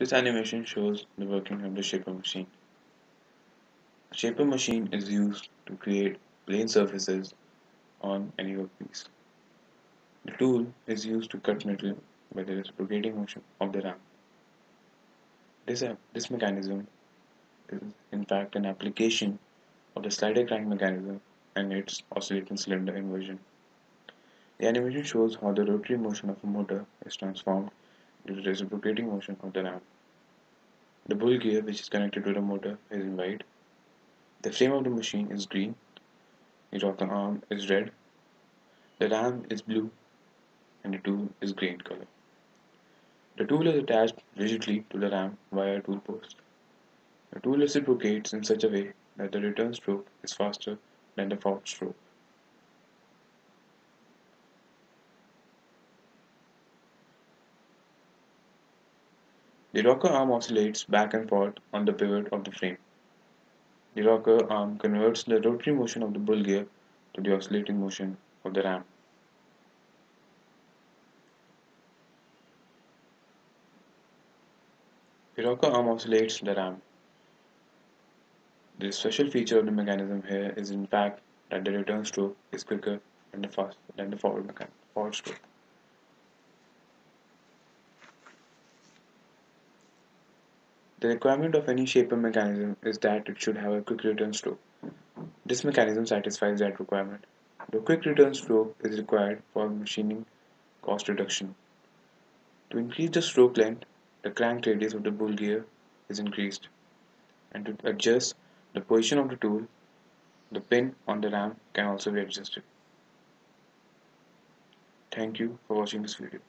This animation shows the working of the shaper machine. The shaper machine is used to create plane surfaces on any workpiece. The tool is used to cut metal by the reciprocating motion of the ramp. This mechanism is in fact an application of the slider crank mechanism and its oscillating cylinder inversion. The animation shows how the rotary motion of a motor is transformed into the reciprocating motion of the ramp. The bull gear, which is connected to the motor, is in white. The frame of the machine is green. The rocker arm is red. The ramp is blue and the tool is green color. The tool is attached rigidly to the ramp via a tool post. The tool reciprocates in such a way that the return stroke is faster than the forward stroke. The rocker arm oscillates back and forth on the pivot of the frame. The rocker arm converts the rotary motion of the bull gear to the oscillating motion of the ramp. The rocker arm oscillates the ramp. The special feature of the mechanism here is in fact that the return stroke is quicker than the forward stroke. The requirement of any shaper mechanism is that it should have a quick return stroke. This mechanism satisfies that requirement. The quick return stroke is required for machining cost reduction. To increase the stroke length, the crank radius of the bull gear is increased, and to adjust the position of the tool, the pin on the ramp can also be adjusted. Thank you for watching this video.